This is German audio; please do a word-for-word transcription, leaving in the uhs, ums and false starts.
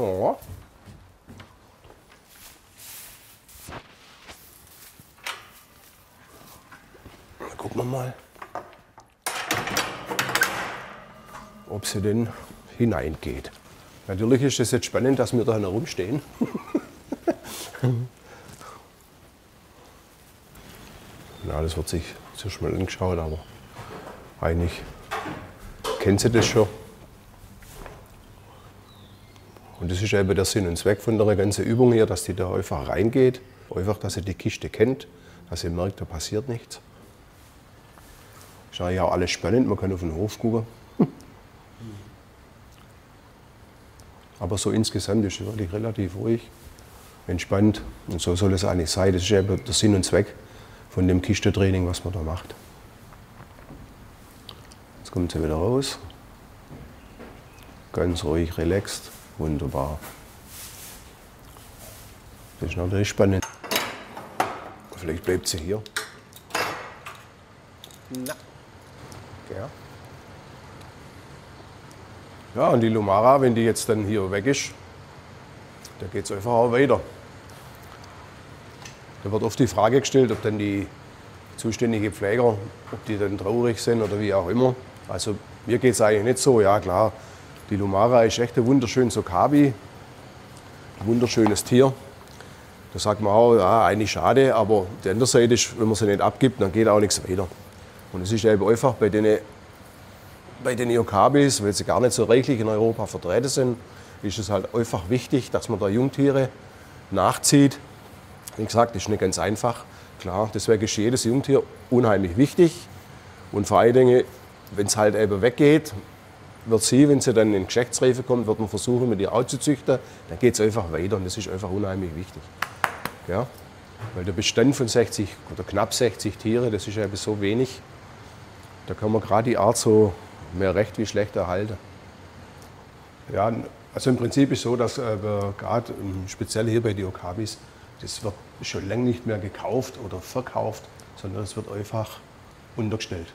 Oh. Gucken wir mal, ob sie denn hineingeht. Natürlich ist es jetzt spannend, dass wir da herumstehen. Na, das wird sich so schnell angeschaut, aber eigentlich kennen sie das schon. Und das ist eben der Sinn und Zweck von der ganzen Übung hier, dass die da einfach reingeht. Einfach, dass sie die Kiste kennt, dass sie merkt, da passiert nichts. Ist ja auch alles spannend, man kann auf den Hof gucken. Aber so insgesamt ist es wirklich relativ ruhig, entspannt. Und so soll es eigentlich sein. Das ist eben der Sinn und Zweck von dem Kistentraining, was man da macht. Jetzt kommt sie wieder raus. Ganz ruhig, relaxed. Wunderbar. Das ist natürlich spannend. Vielleicht bleibt sie hier. Na. Ja. Ja, und die Lumara, wenn die jetzt dann hier weg ist, da geht es einfach auch weiter. Da wird oft die Frage gestellt, ob dann die zuständigen Pfleger, ob die dann traurig sind oder wie auch immer. Also mir geht es eigentlich nicht so, ja klar. Die Lumara ist echt ein wunderschönes Okapi, ein wunderschönes Tier. Da sagt man auch, ja, eigentlich schade, aber die andere Seite ist, wenn man sie nicht abgibt, dann geht auch nichts weiter. Und es ist eben einfach bei den, bei den Okapis, weil sie gar nicht so reichlich in Europa vertreten sind, ist es halt einfach wichtig, dass man da Jungtiere nachzieht. Wie gesagt, das ist nicht ganz einfach. Klar, deswegen ist jedes Jungtier unheimlich wichtig. Und vor allen Dingen, wenn es halt eben weggeht, wird sie, wenn sie dann in Geschlechtsreife kommt, wird man versuchen, mit ihr auch zu züchten. Dann geht es einfach weiter und das ist einfach unheimlich wichtig. Ja? Weil der Bestand von sechzig oder knapp sechzig Tiere, das ist eben so wenig, da kann man gerade die Art so mehr recht wie schlecht erhalten. Ja, also im Prinzip ist es so, dass äh, gerade speziell hier bei den Okapis, das wird schon lange nicht mehr gekauft oder verkauft, sondern es wird einfach untergestellt.